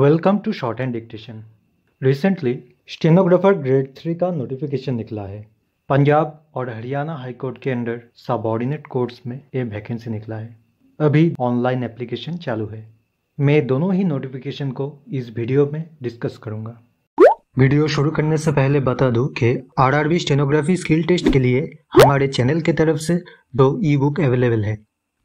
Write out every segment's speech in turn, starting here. Welcome to short hand dictation. Recently stenographer grade 3 का notification निकला है। पंजाब और हरियाणा हाई कोर्ट के अंडर सबॉर्डिनेट कोर्ट्स में ये वैकेंसी निकला है। अभी ऑनलाइन एप्लीकेशन चालू है। मैं दोनों ही नोटिफिकेशन को इस वीडियो में डिस्कस करूंगा। वीडियो शुरू करने से पहले बता दूं कि आरआरबी स्टेनोग्राफी स्किल टेस्ट के लिए हमारे चैनल की तरफ से 2 ई बुक अवेलेबल है,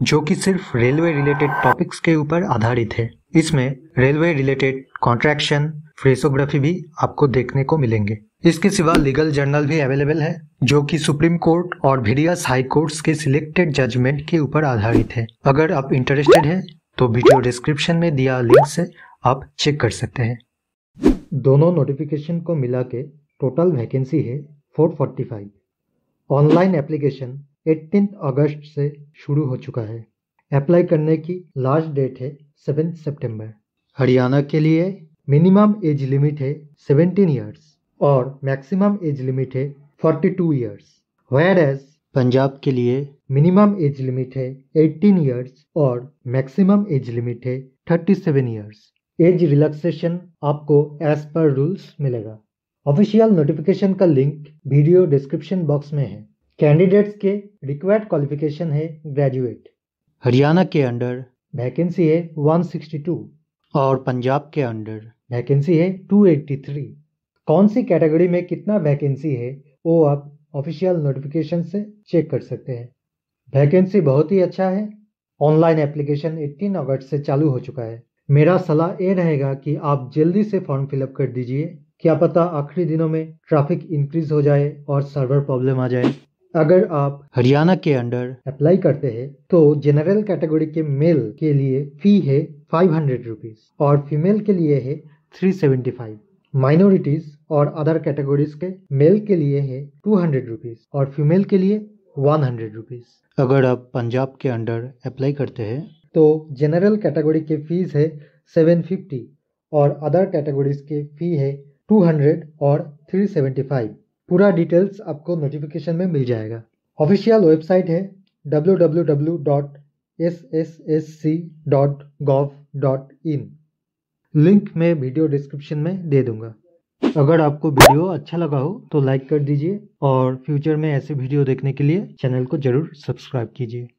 जो कि सिर्फ रेलवे रिलेटेड टॉपिक्स के ऊपर आधारित है। इसमें रेलवे रिलेटेड कॉन्ट्रैक्शन, फ्रेसोग्राफी भी आपको देखने को मिलेंगे। इसके सिवा लीगल जर्नल भी अवेलेबल है, जो कि सुप्रीम कोर्ट और वेरियस हाई कोर्ट्स के सिलेक्टेड जजमेंट के ऊपर आधारित है। अगर आप इंटरेस्टेड है तो वीडियो डिस्क्रिप्शन में दिया लिंक से आप चेक कर सकते हैं। दोनों नोटिफिकेशन को मिला के टोटल वैकेंसी है 445। ऑनलाइन एप्लीकेशन 18 अगस्त से शुरू हो चुका है। अप्लाई करने की लास्ट डेट है 7 सितंबर। हरियाणा के लिए मिनिमम एज लिमिट है 17 इयर्स और मैक्सिमम एज लिमिट है 42 इयर्स। वेयर एज पंजाब के लिए मिनिमम एज लिमिट है 18 इयर्स और मैक्सिमम एज लिमिट है 37 इयर्स। एज रिलैक्सेशन आपको एज पर रूल्स मिलेगा। ऑफिशियल नोटिफिकेशन का लिंक वीडियो डिस्क्रिप्शन बॉक्स में है। कैंडिडेट्स के रिक्वायर्ड क्वालिफिकेशन है ग्रेजुएट। हरियाणा के अंडर वैकेंसी है 162 और पंजाब के अंडर वैकेंसी है 283। कौन सी कैटेगरी में कितना वैकेंसी है वो आप ऑफिशियल नोटिफिकेशन से चेक कर सकते हैं। वैकेंसी बहुत ही अच्छा है। ऑनलाइन एप्लीकेशन 18 अगस्त से चालू हो चुका है। मेरा सलाह ये रहेगा कि आप जल्दी से फॉर्म फिलअप कर दीजिए। क्या पता आखिरी दिनों में ट्रैफिक इंक्रीज हो जाए और सर्वर प्रॉब्लम आ जाए। अगर आप हरियाणा के अंडर अप्लाई करते हैं तो जनरल कैटेगरी के मेल के लिए फी है 500 रुपीज और फीमेल के लिए है 375। माइनॉरिटीज और अदर कैटेगरीज के मेल के लिए है 200 रुपीज और फीमेल के लिए 100 रुपीज। अगर आप पंजाब के अंडर अप्लाई करते हैं तो जनरल कैटेगरी के फीस है 750 और अदर कैटेगरीज के फी है 200 और 375। पूरा डिटेल्स आपको नोटिफिकेशन में मिल जाएगा। ऑफिशियल वेबसाइट है www.sssc.gov.in। लिंक मैं वीडियो डिस्क्रिप्शन में दे दूंगा। अगर आपको वीडियो अच्छा लगा हो तो लाइक कर दीजिए और फ्यूचर में ऐसे वीडियो देखने के लिए चैनल को जरूर सब्सक्राइब कीजिए।